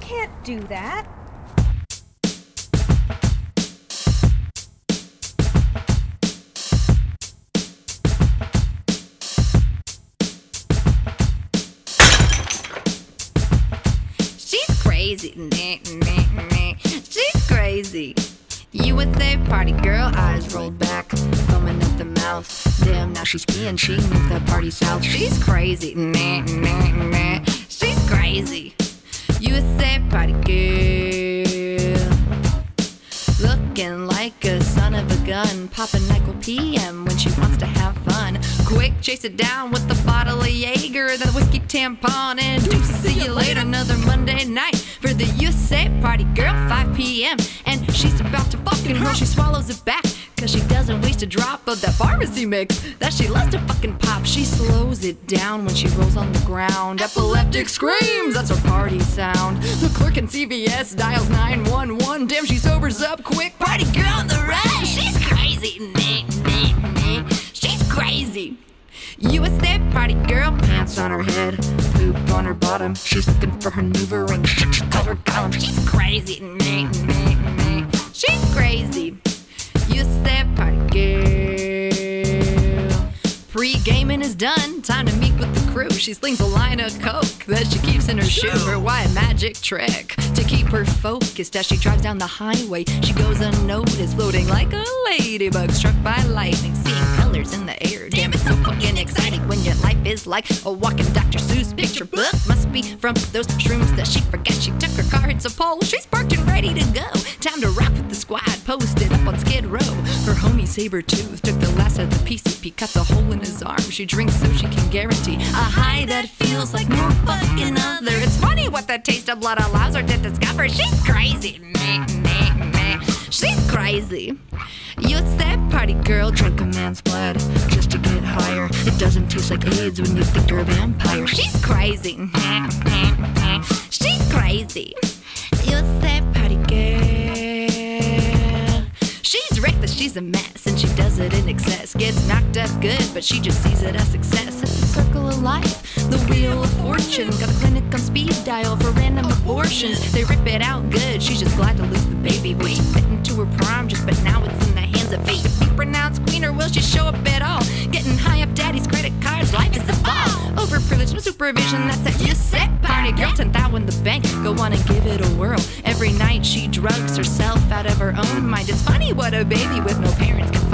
can't do that. She's crazy. She's crazy. You would think party girl, eyes rolled back, foaming at the mouth. Damn, now she's peeing, she knew the party south. She's crazy. She's crazy. You would say party girl, looking like a son of a gun, popping NyQuil P.M. when she wants to have fun. Quick, chase it down with a bottle of Jaeger, the whiskey tampon, and deuces, see you later. Another Monday night for the USA party girl, 5 p.m. And she's about to fucking hurt. She swallows it back, cause she doesn't waste a drop of that pharmacy mix that she loves to fucking pop. She slows it down when she rolls on the ground. Epileptic screams, that's her party sound. The clerk in CVS dials 911. Damn, she sobers up quick. Party girl on the run, she's crazy. Crazy. You a step party girl, pants on her head, poop on her bottom. She's looking for her Nuva ring, she's cover column. She's crazy. She's crazy. You a step party girl. Pre-gaming is done, time to meet with the crew. She slings a line of coke that she keeps in her shoe. Her wide magic trick to keep her focused as she drives down the highway. She goes unnoticed, floating like a ladybug struck by lightning, seeing colors in the air. Damn, it's so fucking exciting when your life is like a walking Dr. Seuss picture book. Must be from those shrooms that she forgot. She took her car, hits a pole, she's parked and ready to go. Time to rock with the squad, posted up on Skid Row. Her homie Sabertooth took the last of the PCP, cuts a hole in his arm. She drinks so she can guarantee a high that feels like no fucking other. It's funny what the taste of blood allows her to discover. She's crazy. She's crazy. You're that party girl, drink a man's blood just to get higher. It doesn't taste like AIDS when you think you're a vampire. She's crazy. She's crazy. You're that party girl. She's reckless, she's a mess, and she does it in excess. Gets knocked up good, but she just sees it as success. It's the circle of life, the wheel of fortune. Got a clinic on speed dial for random abortions. They rip it out good, she's just glad to lose the baby weight. Fit into her prime just, but now it's in the hands of fate. To be pronounced queen, or will she show up at all? Getting high up daddy's credit cards, life is a ball. Overprivileged, no supervision, that's that you set party girl. 10,000 in the bank, go on and give it a whirl. Every night she drugs herself out of her own mind. It's funny what a baby with no parents can